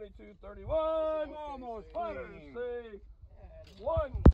22, 31, almost 1,